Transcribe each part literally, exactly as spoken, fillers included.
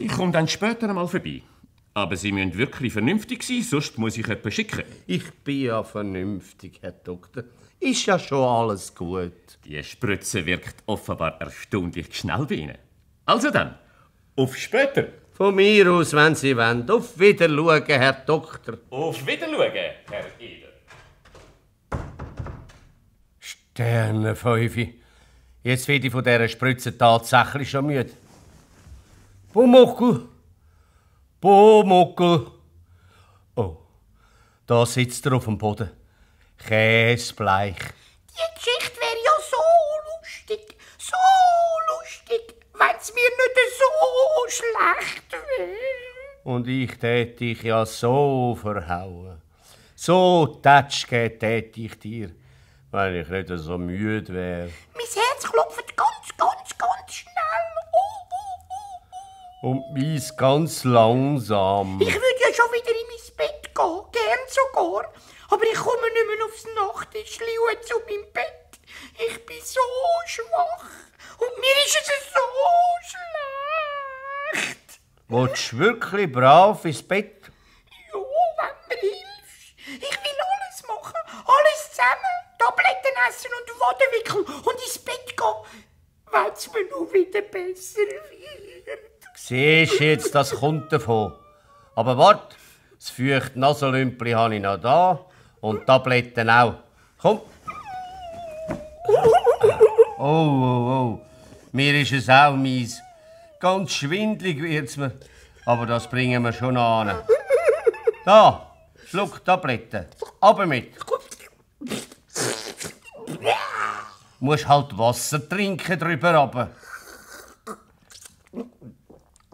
Ich komme dann später einmal vorbei. Aber Sie müssen wirklich vernünftig sein, sonst muss ich jemanden schicken. Ich bin ja vernünftig, Herr Doktor. Ist ja schon alles gut. Die Spritze wirkt offenbar erstaunlich schnell bei Ihnen. Also dann, auf später. Von mir aus, wenn Sie wollen. Auf Wiedersehen, Herr Doktor. Auf Wiedersehen, Herr Eder. Sternenfünfe. Jetzt werde ich von dieser Spritze tatsächlich schon müde. Pumuckl. Pumuckl. Oh, da sitzt er auf dem Boden. Käsebleich. Die Geschichte wäre ja so lustig, so lustig, wenn es mir nicht so schlecht wäre. Und ich tät dich ja so verhauen. So tätschge tät ich dir, wenn ich nicht so müde wäre. Mein Herz klopft ganz, ganz, ganz schnell. Und meins ganz langsam. Ich würde ja schon wieder in mein Bett gehen, gern sogar. Aber ich komme nicht mehr aufs Nachttischli zu meinem Bett. Ich bin so schwach. Und mir ist es so schlecht. Willst du wirklich brav ins Bett? Ja, wenn mir hilfst. Ich will alles machen. Alles zusammen. Tabletten essen und Wadenwickel. Und ins Bett gehen. Wenn es mir nur wieder besser wird. Siehst jetzt, das kommt davon. Aber wart, das feuchte Nasenlümpli habe ich noch da. Und die Tabletten auch. Komm. Oh, oh, oh. Mir ist es auch mies. Ganz schwindlig wird's mir. Aber das bringen wir schon an. Da, schluck Tabletten. Aber mit. Du musst halt Wasser trinken drüber runter.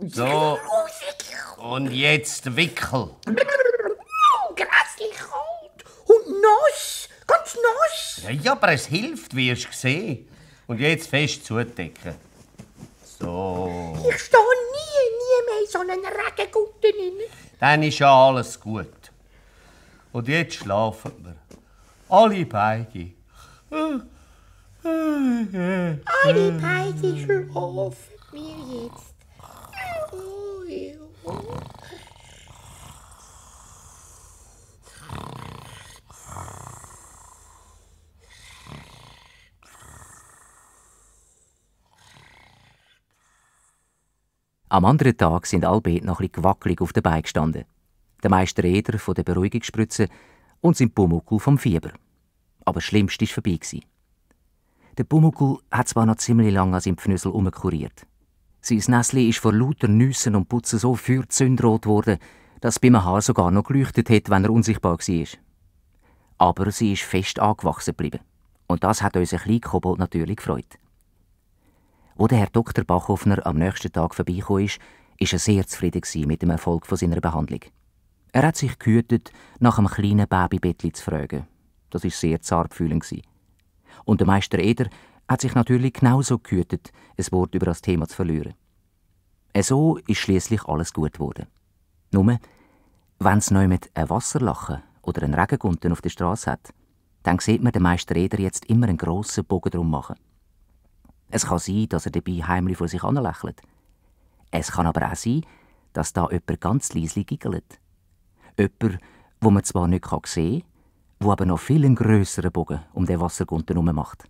So. Und jetzt Wickel. Grässlich kalt. Und nass. Ganz nass. Ja, ja, aber es hilft, wie hast du gesehen. Und jetzt fest zudecken. So. Ich stehe nie, nie mehr in so einen Regengutten. Dann ist ja alles gut. Und jetzt schlafen wir. Alle beide. Alle beide schlafen wir jetzt. Am anderen Tag sind alle beide noch etwas gewackelig auf den Beinen gestanden. Der Meister Eder von der Beruhigungsspritze und sein Pumuckl vom Fieber. Aber das Schlimmste war vorbei. Der Pumuckl hat zwar noch ziemlich lange an seinem Pfnüssel herumkuriert. Sein Näsli ist vor lauter Nüssen und Putzen so feuerzündrot worden, dass es bei einem Haar sogar noch geleuchtet hat, wenn er unsichtbar war. Aber sie ist fest angewachsen geblieben. Und das hat unseren kleinen Kobold natürlich gefreut. Als der Herr Doktor Bachofner am nächsten Tag vorbeigekommen ist, war er sehr zufrieden mit dem Erfolg seiner Behandlung. Er hat sich gehütet, nach einem kleinen Babybettli zu fragen. Das war sehr zartfühlend. Und der Meister Eder hat sich natürlich genauso gehütet, ein Wort über das Thema zu verlieren. So ist schließlich alles gut geworden. Nur, wenn es niemand ein Wasserlachen oder einen Regengunten auf der Straße hat, dann sieht man den Meister Eder jetzt immer einen grossen Bogen drum machen. Es kann sein, dass er dabei heimlich vor sich anlächelt. Es kann aber auch sein, dass da jemand ganz leise giggelt. Jemand, wo man zwar nicht sehen kann, der aber noch viel grösseren Bogen um den Wassergunten herum macht.